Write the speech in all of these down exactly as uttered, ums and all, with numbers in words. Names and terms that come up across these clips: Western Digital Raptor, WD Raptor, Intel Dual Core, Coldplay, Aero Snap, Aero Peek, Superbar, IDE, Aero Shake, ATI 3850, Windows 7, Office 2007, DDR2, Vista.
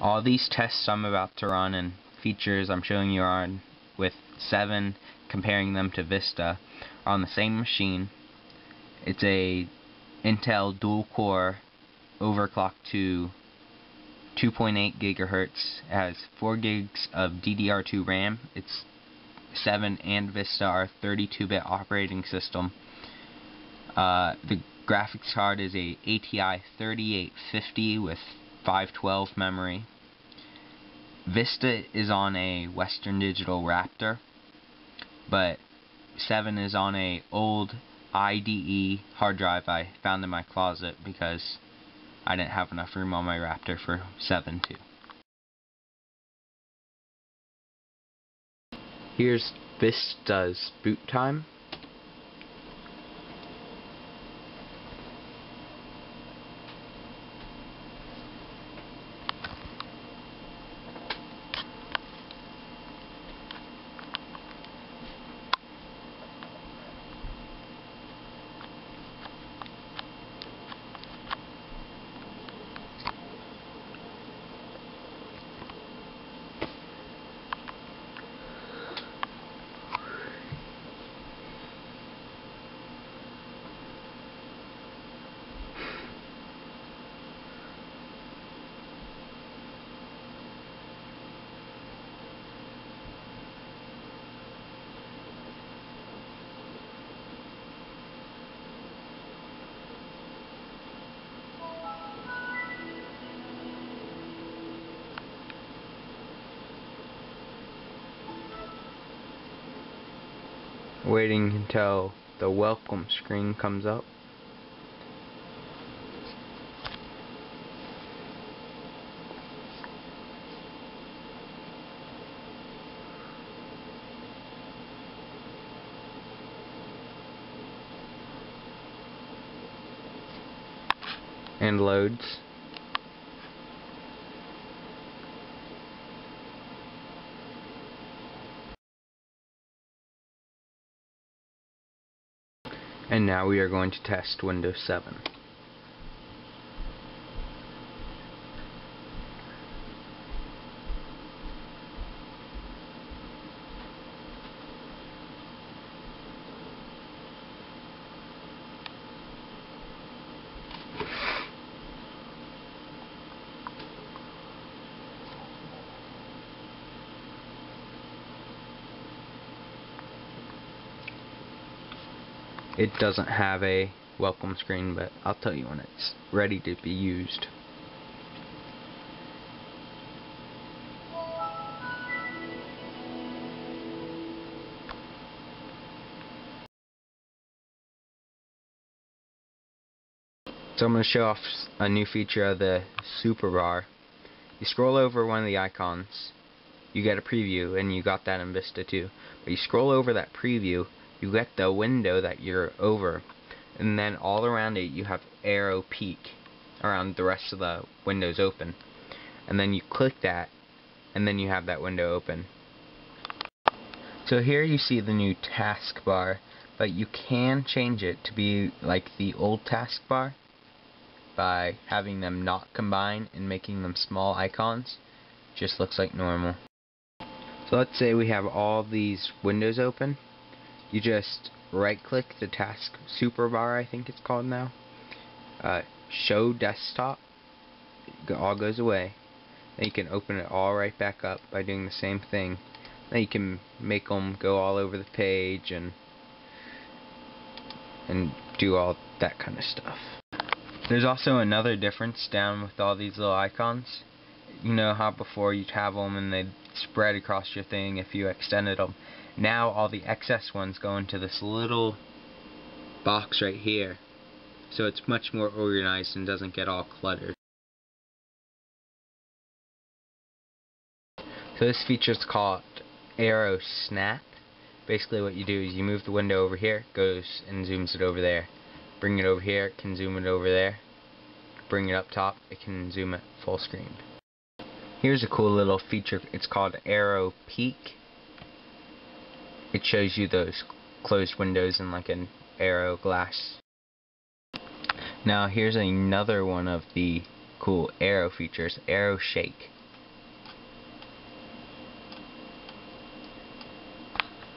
all these tests I'm about to run and features I'm showing you on with seven, comparing them to Vista, are on the same machine. It's a Intel Dual Core overclocked to two point eight gigahertz. It has four gigs of D D R two RAM. It's seven and Vista, our thirty-two bit operating system. Uh, the graphics card is a A T I thirty-eight fifty with five twelve memory. Vista is on a Western Digital Raptor, but seven is on a old I D E hard drive I found in my closet because I didn't have enough room on my Raptor for seven too. Here's Vista's boot time. Waiting until the welcome screen comes up. And loads. And now we are going to test Windows seven. It doesn't have a welcome screen, but I'll tell you when it's ready to be used. So I'm going to show off a new feature of the Superbar. You scroll over one of the icons, you get a preview, and you got that in Vista too. But you scroll over that preview, you get the window that you're over, and then all around it you have Aero Peek around the rest of the windows open, and then you click that and then you have that window open. So here you see the new taskbar, but you can change it to be like the old taskbar by having them not combine and making them small icons. Just looks like normal. So let's say we have all these windows open. You just right-click the task Superbar, I think it's called now. Uh, show desktop. It all goes away. Then you can open it all right back up by doing the same thing. Then you can make them go all over the page and and do all that kind of stuff. There's also another difference down with all these little icons. You know how before you'd have them and they'd spread across your thing if you extended them. Now all the excess ones go into this little box right here, so it's much more organized and doesn't get all cluttered. So this feature is called Aero Snap. Basically what you do is you move the window over here, goes and zooms it over there. Bring it over here, can zoom it over there. Bring it up top, it can zoom it full screen. Here's a cool little feature, it's called Aero Peek. It shows you those closed windows in like an Aero glass. Now here's another one of the cool Aero features, Aero Shake.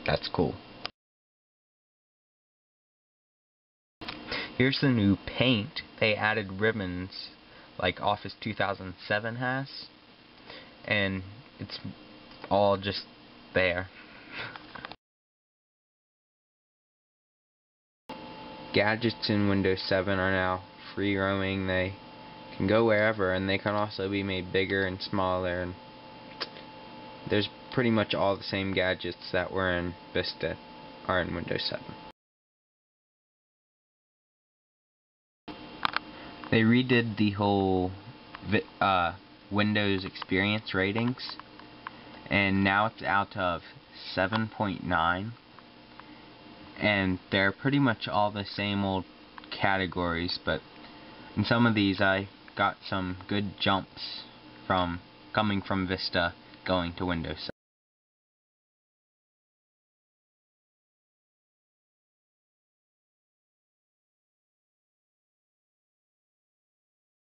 That's cool. Here's the new paint. They added ribbons like Office two thousand seven has, and it's all just there. Gadgets in Windows seven are now free roaming. They can go wherever, and they can also be made bigger and smaller, and there's pretty much all the same gadgets that were in Vista are in Windows seven. They redid the whole vi uh, Windows experience ratings, and now it's out of seven point nine, and they're pretty much all the same old categories, but in some of these I got some good jumps from coming from Vista going to Windows seven.